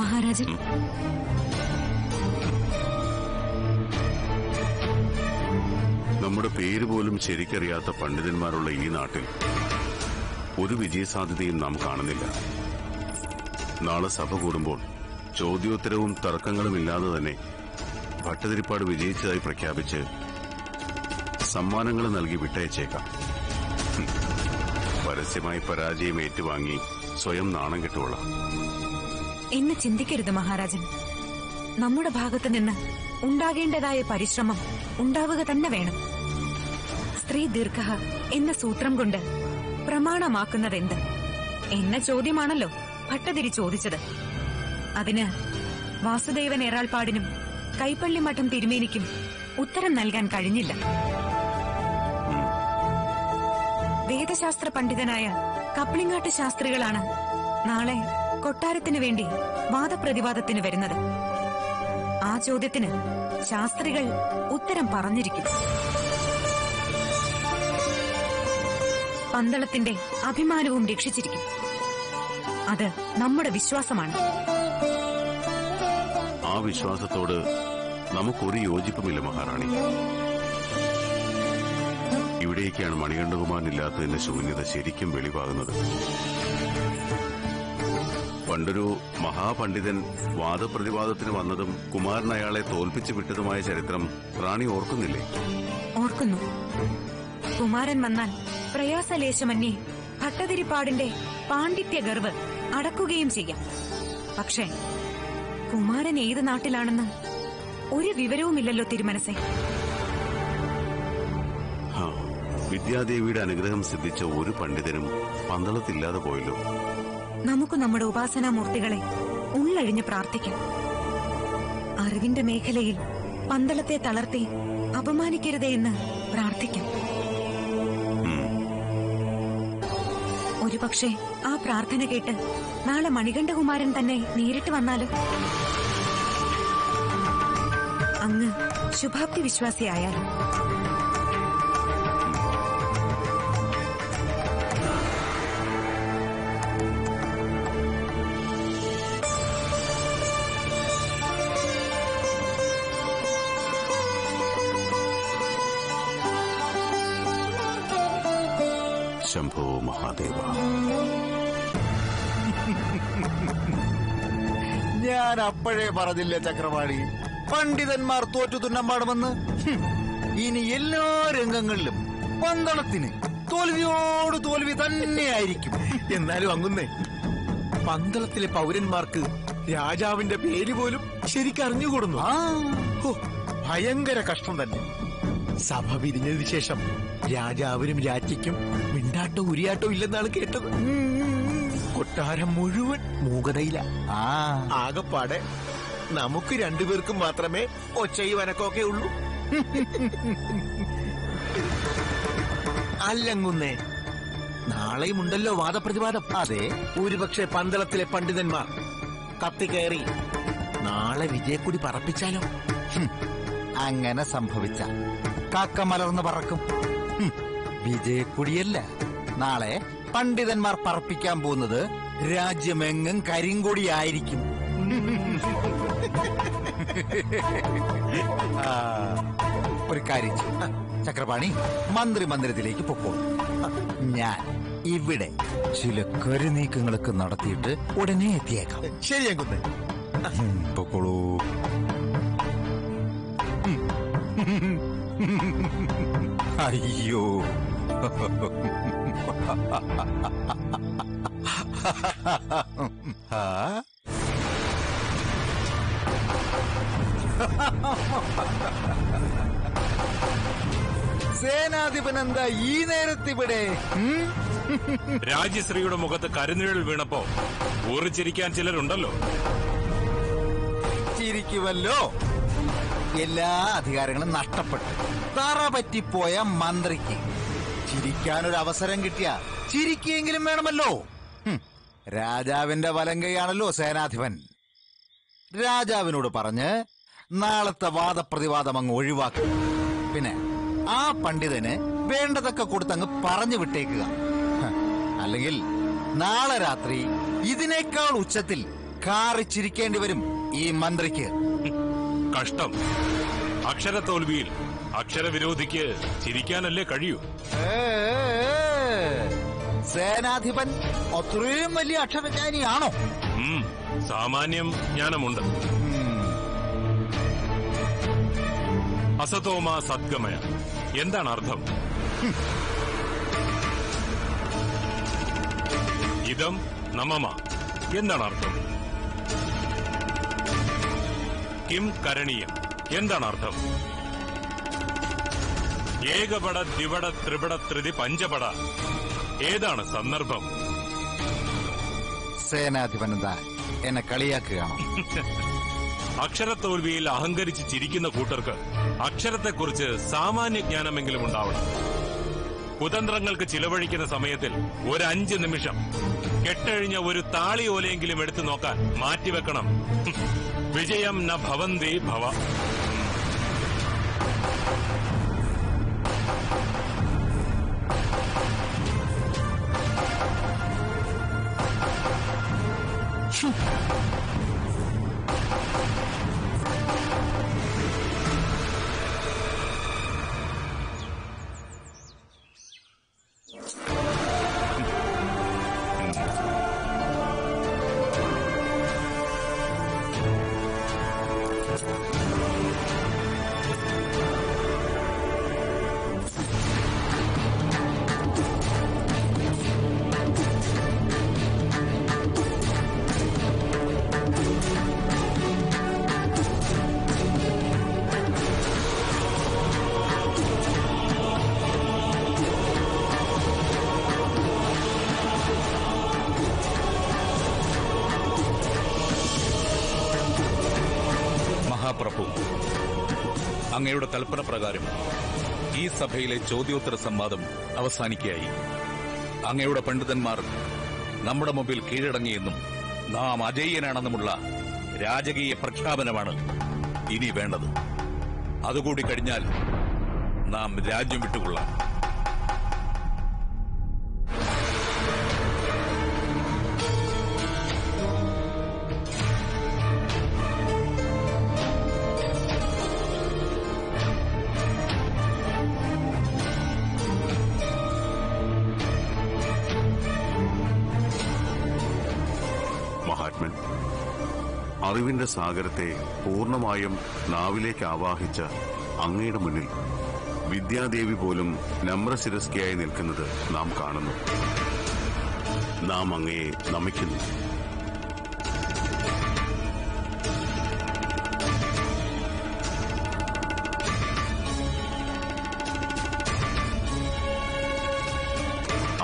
மகாராஜே, നമ്മുടെ പേര് പോലും ശരിക്കറിയാത്ത പണ്ഡിതന്മാരുള്ള ഈ നാട്ടിൽ ഒരു വിജയസാധ്യതയും നാം കാണുന്നില്ല. നാളെ സഭ കൂടുമ്പോൾ ചോദ്യോത്തരവും തർക്കങ്ങളും ഇല്ലാതെ തന്നെ ഭട്ടതിരിപ്പാട് വിജയിച്ചതായി പ്രഖ്യാപിച്ച് സമ്മാനങ്ങൾ നൽകി വിട്ടയച്ചേക്കാം. പരസ്യമായി പരാജയം ഏറ്റുവാങ്ങി സ്വയം നാണം കെട്ടുകൊള്ളാം എന്ന് ചിന്തിക്കരുത് മഹാരാജൻ. നമ്മുടെ ഭാഗത്ത് നിന്ന് ഉണ്ടാകേണ്ടതായ പരിശ്രമം ഉണ്ടാവുക തന്നെ വേണം. സ്ത്രീ ദീർഘ എന്ന സൂത്രം കൊണ്ട് പ്രമാണമാക്കുന്നതെന്ത് എന്ന ചോദ്യമാണല്ലോ ഭട്ടതിരി ചോദിച്ചത്. അതിന് വാസുദേവൻ ഏറാൾപ്പാടിനും കൈപ്പള്ളി മഠം തിരുമേനിക്കും ഉത്തരം നൽകാൻ കഴിഞ്ഞില്ല. വേദശാസ്ത്ര പണ്ഡിതനായ കപ്ലിങ്ങാട്ട് ശാസ്ത്രികളാണ് നാളെ കൊട്ടാരത്തിനു വേണ്ടി വാദപ്രതിവാദത്തിന് വരുന്നത്. ആ ചോദ്യത്തിന് ശാസ്ത്രികൾ ഉത്തരം പറഞ്ഞിരിക്കും. പന്തളത്തിന്റെ അഭിമാനവും രക്ഷിച്ചിരിക്കും. അത് നമ്മുടെ വിശ്വാസമാണ്. ആ വിശ്വാസത്തോട് നമുക്കൊരു യോജിപ്പുമില്ല മഹാറാണി. ഇവിടേക്കാണ് മണികണ്ഠകുമാരനില്ലാത്തതിന്റെ ശൂന്യത ശരിക്കും വെളിവാകുന്നത്. പണ്ടൊരു മഹാപണ്ഡിതൻ വാദപ്രതിവാദത്തിന് വന്നതും കുമാരൻ അയാളെ തോൽപ്പിച്ചു വിട്ടതുമായ ചരിത്രം റാണി ഓർക്കുന്നില്ലേ? ഓർക്കുന്നു. കുമാരൻ വന്നാൽ പ്രയാസലേശമന്യേ ഭട്ടതിരിപ്പാടിന്റെ പാണ്ഡിത്യ ഗർവ് അടക്കുകയും ചെയ്യാം. പക്ഷേ കുമാരൻ ഏത് നാട്ടിലാണെന്ന് ഒരു വിവരവുമില്ലല്ലോ തിരുമനസേ. വിദ്യാദേവിയുടെ അനുഗ്രഹം സിദ്ധിച്ച ഒരു പണ്ഡിതനും പന്തളത്തില്ലാതെ പോയല്ലോ. നമുക്ക് നമ്മുടെ ഉപാസനാമൂർത്തികളെ ഉള്ളഴിഞ്ഞ് പ്രാർത്ഥിക്കാം. അറിവിന്റെ മേഖലയിൽ പന്തളത്തെ തളർത്തി അപമാനിക്കരുതേ എന്ന് പ്രാർത്ഥിക്കാം. ഒരുപക്ഷെ ആ പ്രാർത്ഥന കേട്ട് നാളെ മണികണ്ഠകുമാരൻ തന്നെ നേരിട്ട് വന്നാലും അങ്ങ് ശുഭാപ്തി വിശ്വാസിയായാലും. शंभो महादेवा, ഞാൻ അപ്പോഴേ പറഞ്ഞില്ലേ ചക്രവാണി, പണ്ഡിതന്മാർ തോറ്റു തുന്നമ്പാടുമെന്ന്. ഇനി എല്ലാ രംഗങ്ങളിലും പന്തളത്തിന് തോൽവിയോട് തോൽവി തന്നെയായിരിക്കും. എന്നാലും അങ്ങുന്നേ, പന്തളത്തിലെ പൗരന്മാർക്ക് രാജാവിന്റെ പേര് പോലും ശരിക്കറിഞ്ഞുകൂടുന്നു. ഭയങ്കര കഷ്ടം തന്നെ. സഭ പിരിഞ്ഞതിനു ശേഷം രാജാവിനും രാജ്ഞിക്കും മിണ്ടാട്ടോ ഉരിയാട്ടോ ഇല്ലെന്നാണ് കേട്ടത്. കൊട്ടാരം മുഴുവൻ മൂകതയില. ആകെപ്പാടെ നമുക്ക് രണ്ടുപേർക്കും മാത്രമേ ഒച്ചയും അനക്കമൊക്കെ ഉള്ളൂ. അല്ലങ്ങുന്നേ, നാളെയും ഉണ്ടല്ലോ വാദപ്രതിവാദം. അതെ, ഒരുപക്ഷെ പന്തളത്തിലെ പണ്ഡിതന്മാർ കത്തിക്കയറി നാളെ വിജയക്കൊടി പറപ്പിച്ചാലോ? അങ്ങനെ സംഭവിച്ച കാക്ക മലർന്ന് പറക്കും. വിജയക്കൊടിയല്ല, നാളെ പണ്ഡിതന്മാർ പറപ്പിക്കാൻ പോകുന്നത് രാജ്യമെങ്ങും കരിങ്കൊടിയായിരിക്കും. ഒരു കാര്യം ചക്രപാണി, മന്ത്രിമന്ദിരത്തിലേക്ക് പോകൂ. ഞാൻ ഇവിടെ ചില കരു നീക്കങ്ങളൊക്കെ നടത്തിയിട്ട് ഉടനെ എത്തിയേക്കാം. ശരിയാകുന്നേ, പൊക്കോളൂ. അയ്യോ, സേനാധിപനന്താ ഈ നേരത്തിവിടെ? രാജശ്രീയുടെ മുഖത്ത് കരുനിഴൽ വീണപ്പോ ഊറിച്ചിരിക്കാൻ ചിലരുണ്ടല്ലോ. ചിരിക്കുമല്ലോ. എല്ലാ അധികാരങ്ങളും നഷ്ടപ്പെട്ടു തറ പറ്റിപ്പോയ മന്ത്രിക്ക് ചിരിക്കാനൊരവസരം കിട്ടിയ ചിരിക്കെങ്കിലും വേണമല്ലോ. രാജാവിന്റെ വലങ്കയാണല്ലോ സേനാധിപൻ. രാജാവിനോട് പറഞ്ഞ് നാളത്തെ വാദപ്രതിവാദം അങ്ങ് ഒഴിവാക്കും. പിന്നെ ആ പണ്ഡിതന് വേണ്ടതൊക്കെ കൊടുത്തങ്ങ് പറഞ്ഞു വിട്ടേക്കുക. അല്ലെങ്കിൽ നാളെ രാത്രി ഇതിനേക്കാൾ ഉച്ചത്തിൽ കാറിച്ചിരിക്കേണ്ടി വരും ഈ മന്ത്രിക്ക്. കഷ്ടം, അക്ഷര തോൽവിയിൽ അക്ഷരവിരോധിക്ക് ചിരിക്കാനല്ലേ കഴിയൂ. സേനാധിപൻ അത്രയും വലിയ അക്ഷരജ്ഞാനിയാണോ? സാമാന്യം ജ്ഞാനമുണ്ട്. അസതോമാ സദ്ഗമയ എന്താണ് അർത്ഥം? ഇതം നമമ എന്താണ് അർത്ഥം? കിം കരണീയം എന്താണ് അർത്ഥം? ഏകപട ദ്വിപട ത്രിപട ത്രിതി പഞ്ചപട ഏതാണ് സന്ദർഭം? സേനാധിപൻ എന്താ എന്നെ കളിയാക്കുകയാണോ? അക്ഷരത്തോൽവിയിൽ അഹങ്കരിച്ച് ചിരിക്കുന്ന കൂട്ടർക്ക് അക്ഷരത്തെക്കുറിച്ച് സാമാന്യ ജ്ഞാനമെങ്കിലും ഉണ്ടാവണം. കുതന്ത്രങ്ങൾക്ക് ചിലവഴിക്കുന്ന സമയത്തിൽ ഒരു 5 നിമിഷം കെട്ടഴിഞ്ഞ ഒരു താളി ഓലയെങ്കിലും എടുത്തു നോക്കാൻ മാറ്റിവെക്കണം. വിജയം ന ഭവന്തി ഭവ. അങ്ങയുടെ കൽപ്പന പ്രകാരം ഈ സഭയിലെ ചോദ്യോത്തര സംവാദം അവസാനിക്കുകയായി. അങ്ങയുടെ പണ്ഡിതന്മാർ നമ്മുടെ മുമ്പിൽ കീഴടങ്ങിയെന്നും നാം അജയ്യനാണെന്നുമുള്ള രാജകീയ പ്രഖ്യാപനമാണ് ഇനി വേണ്ടത്. അതുകൂടി കഴിഞ്ഞാൽ നാം രാജ്യം വിട്ടുകൊള്ളാം. അറിവിന്റെ സാഗരത്തെ പൂർണ്ണമായും നാവിലേക്ക് ആവാഹിച്ച അങ്ങയുടെ മുന്നിൽ വിദ്യാദേവി പോലും നമ്രശിരസ്കയായി നിൽക്കുന്നത് നാം കാണുന്നു. നാം അങ്ങയെ നമിക്കുന്നു.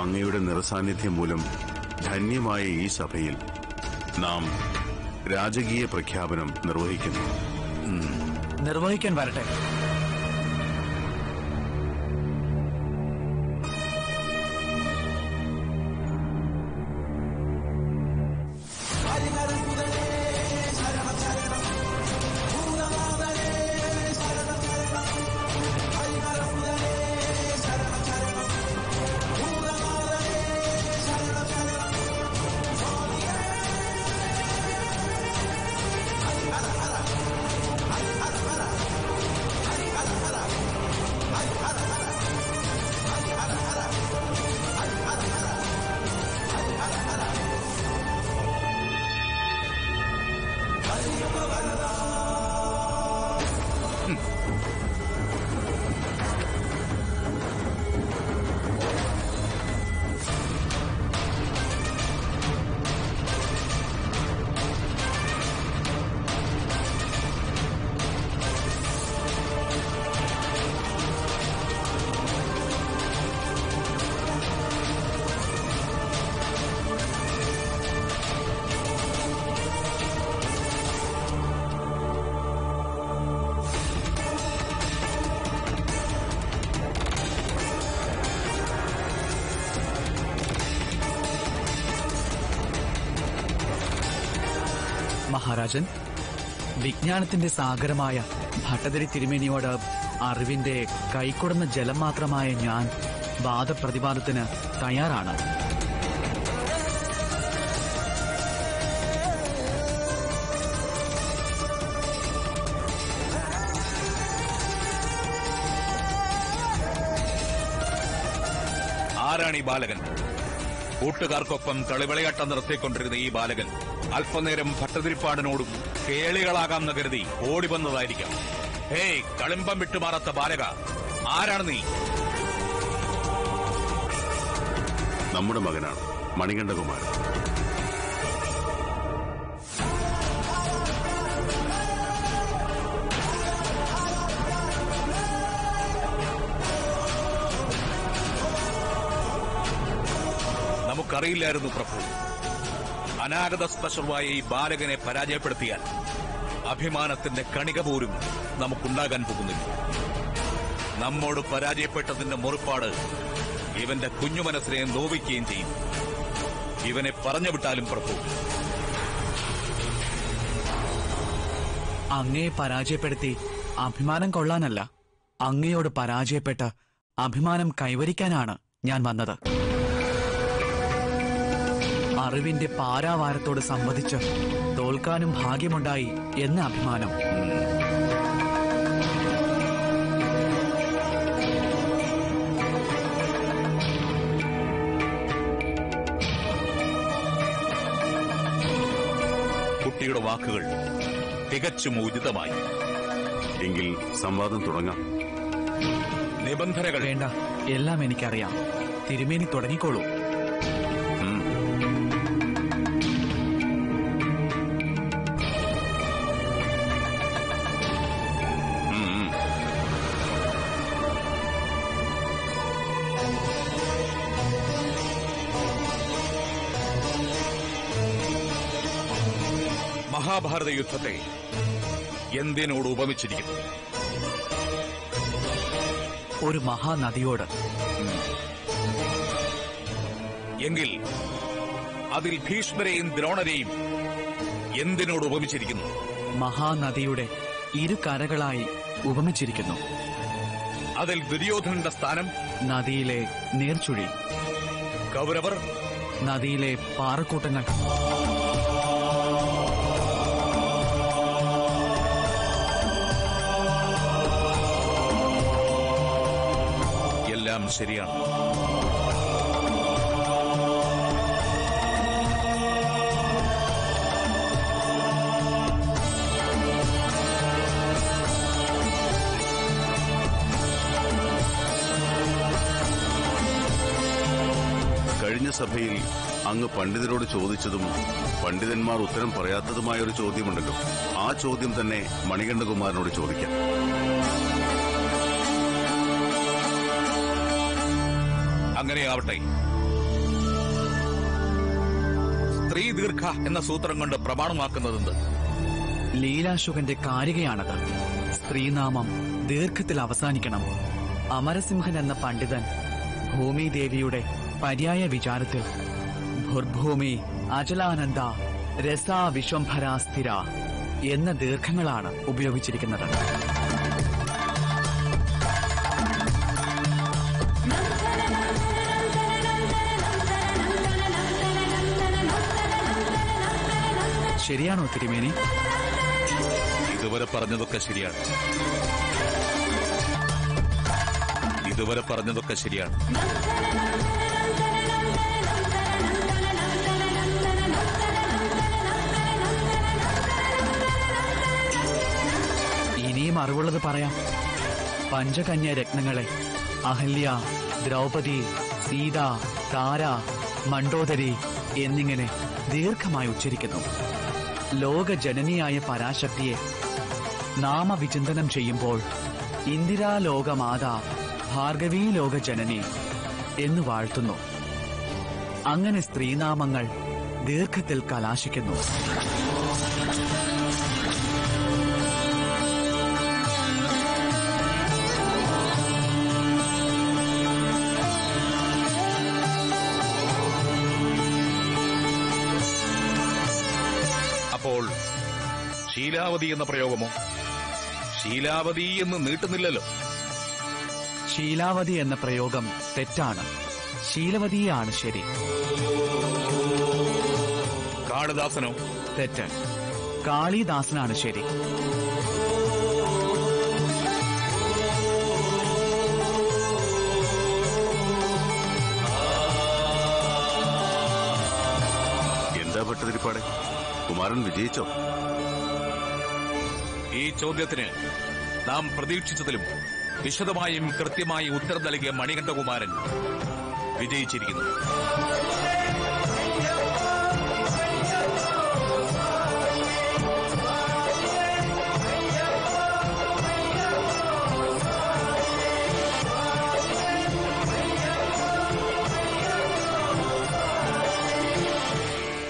അങ്ങയുടെ നിറസാന്നിധ്യം മൂലം ധന്യമായ ഈ സഭയിൽ നാം രാജകീയ പ്രഖ്യാപനം നിർവഹിക്കാൻ വരട്ടെ. മഹാരാജൻ, വിജ്ഞാനത്തിന്റെ സാഗരമായ ഭട്ടതിരി തിരുമേനിയോട് അറിവിന്റെ കൈക്കൊടുന്ന ജലം മാത്രമായ ഞാൻ വാദപ്രതിവാദത്തിന് തയ്യാറാണ്. ആരാണ് ഈ ബാലകൻ? കൂട്ടുകാർക്കൊപ്പം കളിവിളയാട്ടം കൊണ്ടിരുന്ന ഈ ബാലകൻ അല്പനേരം ഭട്ടതിരിപ്പാടിനോടും കേളികളാകാമെന്ന് കരുതി ഓടിവന്നതായിരിക്കാം. ഹേയ്, കളിമ്പം വിട്ടുമാറാത്ത ബാലക, ആരാണ് നീ? നമ്മുടെ മകനാണ് മണികണ്ഠകുമാരൻ. നമുക്കറിയില്ലായിരുന്നു പ്രഭു, അനാഗത സ്പർശമായ ഈ ബാലകനെ പരാജയപ്പെടുത്തിയാൽ അഭിമാനത്തിന്റെ കണിക പോലും നമുക്കുണ്ടാകാൻ പോകുന്നില്ല. നമ്മോട് പരാജയപ്പെട്ടതിന്റെ മുറിപ്പാട് ഇവന്റെ കുഞ്ഞുമനസ്സിനെ നോവിക്കുകയും ചെയ്യും. ഇവനെ പറഞ്ഞു വിട്ടാലും പ്രഭു. അങ്ങയെ പരാജയപ്പെടുത്തി അഭിമാനം കൊള്ളാനല്ല, അങ്ങയോട് പരാജയപ്പെട്ട് അഭിമാനം കൈവരിക്കാനാണ് ഞാൻ വന്നത്. അറിവിന്റെ പാരാവാരത്തോട് സംവദിച്ച് തോൽക്കാനും ഭാഗ്യമുണ്ടായി എന്ന അഭിമാനം. കുട്ടിയുടെ വാക്കുകൾ തികച്ചും ഉചിതമായി. എങ്കിൽ സംവാദം തുടങ്ങാം. നിബന്ധനകൾ വേണ്ട, എല്ലാം എനിക്കറിയാം. തിരുമേനി തുടങ്ങിക്കോളൂ. മഹാഭാരത യുദ്ധത്തെ എന്തിനോട് ഉപമിച്ചിരിക്കുന്നു? ഒരു മഹാനദിയോട്. എങ്കിൽ അതിൽ ഭീഷ്മരെയും ദ്രോണരെയും എന്തിനോട് ഉപമിച്ചിരിക്കുന്നു? മഹാനദിയുടെ ഇരു കരകളായി ഉപമിച്ചിരിക്കുന്നു. അതിൽ ദുര്യോധനന്റെ സ്ഥാനം നദിയിലെ നീർച്ചുഴി, കൗരവർ നദിയിലെ പാറക്കൂട്ടങ്ങൾ. ശരിയാണ്. കഴിഞ്ഞ സഭയിൽ അങ്ങ് പണ്ഡിതരോട് ചോദിച്ചതും പണ്ഡിതന്മാർ ഉത്തരം പറയാത്തതുമായ ഒരു ചോദ്യമുണ്ടല്ലോ, ആ ചോദ്യം തന്നെ മണികണ്ഠകുമാരനോട് ചോദിക്കാം. അങ്ങനെയാവട്ടെ. സ്ത്രീ ദീർഘ എന്ന സൂത്രം കൊണ്ട് പ്രമാണമാക്കുന്നതെന്ത്? ലീലാശുകന്റെ കാരികയാണത്. സ്ത്രീനാമം ദീർഘത്തിൽ അവസാനിക്കണം. അമരസിംഹൻ എന്ന പണ്ഡിതൻ ഭൂമിദേവിയുടെ പര്യായ വിചാരത്തിൽ ഭൂർഭൂമി അചലാനന്ദ രസാ വിശ്വംഭരാസ്ഥിര എന്ന ദീർഘങ്ങളാണ് ഉപയോഗിച്ചിരിക്കുന്നത്. ശരിയാണോ തിരുമേനി? ഇതുവരെ പറഞ്ഞതൊക്കെ ശരിയാണ്. ഇനിയും അറിവുള്ളത് പറയാം. പഞ്ചകന്യ രത്നങ്ങളെ അഹല്യ, ദ്രൗപദി, സീത, താര, മണ്ഡോദരി എന്നിങ്ങനെ ദീർഘമായി ഉച്ചരിക്കുന്നു. ലോകജനനിയായ പരാശക്തിയെ നാമവിചിന്തനം ചെയ്യുമ്പോൾ ഇന്ദിരാ ലോകമാതാ ഭാർഗവീ ലോകജനനി എന്നു വാഴ്ത്തുന്നു. അങ്ങനെ സ്ത്രീനാമങ്ങൾ ദീർഘത്തിൽ കലാശിക്കുന്നു. ശീലാവതി എന്ന പ്രയോഗമോ? ശീലാവതി എന്ന് നീട്ടുന്നില്ലല്ലോ. ശീലാവതി എന്ന പ്രയോഗം തെറ്റാണ്, ശീലവതിയാണ് ശരി. കാളിദാസനോ? തെറ്റ്, കാളിദാസനാണ് ശരി. ഭട്ടതിരിപ്പാട്, കുമാരൻ വിജയിച്ചോ? ഈ ചോദ്യത്തിന് നാം പ്രതീക്ഷിച്ചതിലും വിശദമായും കൃത്യമായി ഉത്തരം നൽകിയ മണികണ്ഠകുമാരൻ വിജയിച്ചിരിക്കുന്നു.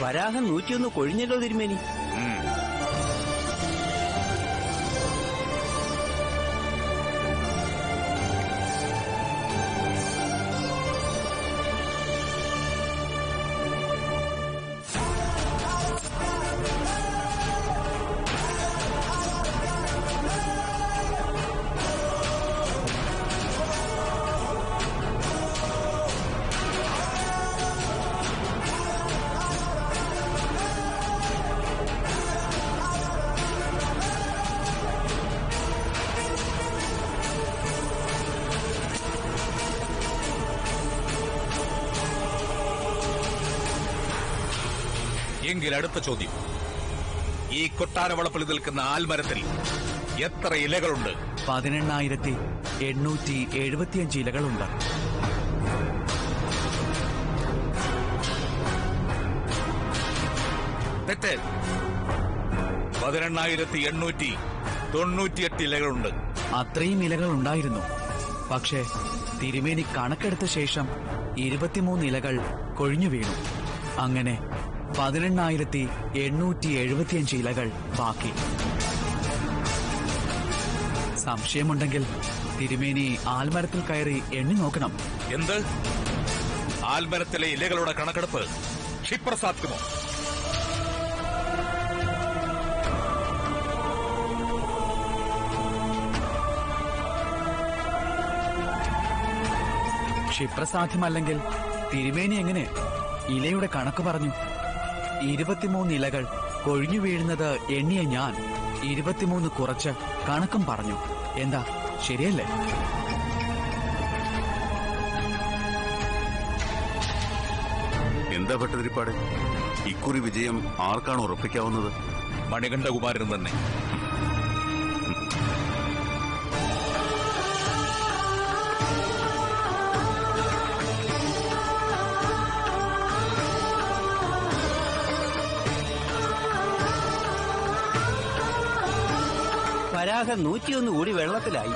വരാഹം 101 കൊഴിഞ്ഞല്ലോ തിരുമേനി. അടുത്ത ചോദ്യം, ഈ കൊട്ടാരവളപ്പിൽ നിൽക്കുന്ന ആൽമരത്തിൽ എത്ര ഇലകളുണ്ട്? 18,875 ഇലകളുണ്ട്. തെറ്റ്, 18,898 ഇലകളുണ്ട്. അത്രയും ഇലകൾ ഉണ്ടായിരുന്നു, പക്ഷേ തിരുമേനി കണക്കെടുത്ത ശേഷം 23 ഇലകൾ കൊഴിഞ്ഞു വീണു. അങ്ങനെ 18,875 ഇലകൾ ബാക്കി. സംശയമുണ്ടെങ്കിൽ തിരുമേനി ആൽമരത്തിൽ കയറി എണ്ണി നോക്കണം. എന്ത്? ആൽമരത്തിലെ ഇലകളുടെ കണക്കെടുപ്പ് ക്ഷിപ്രസാധ്യമോ? ക്ഷിപ്രസാധ്യമല്ലെങ്കിൽ തിരുമേനി എങ്ങനെ ഇലയുടെ കണക്ക് പറഞ്ഞു? 23 ഇലകൾ കൊഴിഞ്ഞു വീഴുന്നത് എണ്ണിയ ഞാൻ 23 കുറച്ച് കണക്കും പറഞ്ഞു. എന്താ ശരിയല്ലേ? എന്താ ഭട്ടതിരിപ്പാട്, ഇക്കുറി വിജയം ആർക്കാണ് ഉറപ്പിക്കാവുന്നത്? മണികണ്ഠകുമാരൻ തന്നെ. വരാഹം 101 കൂടി വെള്ളത്തിലായി.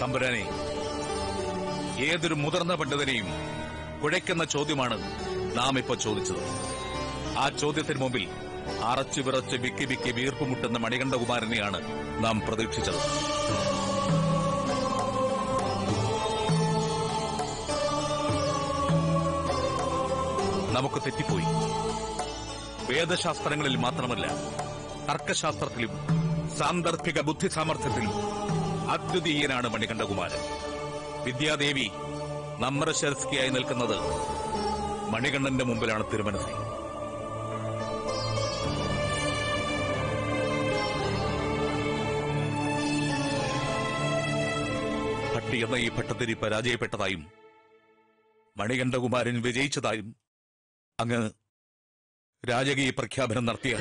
തമ്പുരാനെ, ഏതൊരു മുതിർന്ന പണ്ഡിതനെയും കുഴയ്ക്കുന്ന ചോദ്യമാണ് നാം ഇപ്പോൾ ചോദിച്ചത്. ആ ചോദ്യത്തിന് മുമ്പിൽ അറച്ചു വിറച്ച് വിക്കി വിക്കി വീർപ്പുമുട്ടുന്ന മണികണ്ഠകുമാരനെയാണ് നാം പ്രതീക്ഷിച്ചത്. നമുക്ക് തെറ്റിപ്പോയി. വേദശാസ്ത്രങ്ങളിൽ മാത്രമല്ല, തർക്കശാസ്ത്രത്തിലും സാന്ദർഭിക ബുദ്ധി സാമർഥ്യത്തിലും അദ്വിതീയനാണ് മണികണ്ഠകുമാരൻ. വിദ്യാദേവി നമ്രശിരസ്കയായി നിൽക്കുന്നത് മണികണ്ഠന്റെ മുമ്പിലാണ്. തിരുമനസി, ഭട്ടി എന്ന ഈ ഭട്ടതിരി പരാജയപ്പെട്ടതായും മണികണ്ഠകുമാരൻ വിജയിച്ചതായും അങ്ങ് രാജകീയ പ്രഖ്യാപനം നടത്തിയ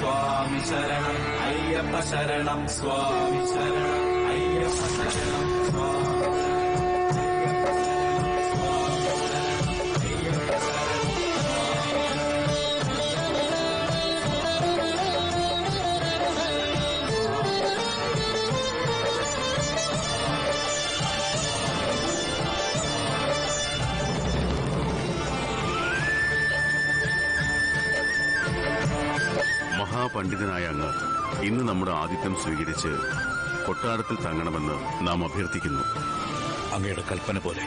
സ്വാമി ശരണം, അയ്യപ്പ ശരണം, സ്വാമി ശരണം, അയ്യപ്പ ശരണം, മഹാപണ്ഡിതനായ അങ്ങ് ഇന്ന് നമ്മുടെ ആതിഥ്യം സ്വീകരിച്ച് കൊട്ടാരത്തിൽ തങ്ങണമെന്ന് നാം അഭ്യർത്ഥിക്കുന്നു. അങ്ങയുടെ കൽപ്പന പോലെ.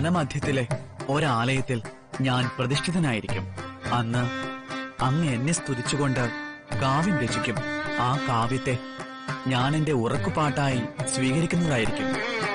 വനമധ്യത്തിലെ ഒരാലയത്തിൽ ഞാൻ പ്രതിഷ്ഠിതനായിരിക്കും. അന്ന് അങ്ങ് എന്നെ സ്തുതിച്ചുകൊണ്ട് കാവ്യം രചിക്കും. ആ കാവ്യത്തെ ഞാൻ എന്റെ ഉറക്കുപാട്ടായി സ്വീകരിക്കുന്നതായിരിക്കും.